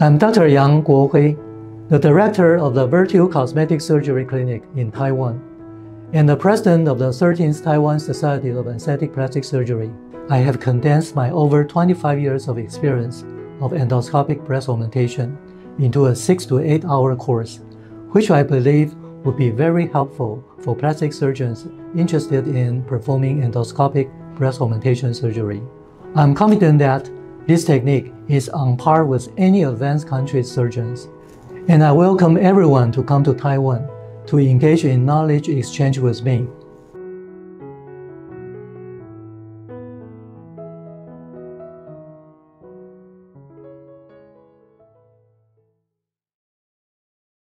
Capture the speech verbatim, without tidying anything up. I'm Doctor Yang Kuo-Hui, the director of the Virtue Cosmetic Surgery Clinic in Taiwan and the president of the thirteenth Taiwan Society of Aesthetic Plastic Surgery. I have condensed my over twenty-five years of experience of endoscopic breast augmentation into a six to eight hour course, which I believe would be very helpful for plastic surgeons interested in performing endoscopic breast augmentation surgery. I'm confident that this technique is on par with any advanced country's surgeons, and I welcome everyone to come to Taiwan to engage in knowledge exchange with me.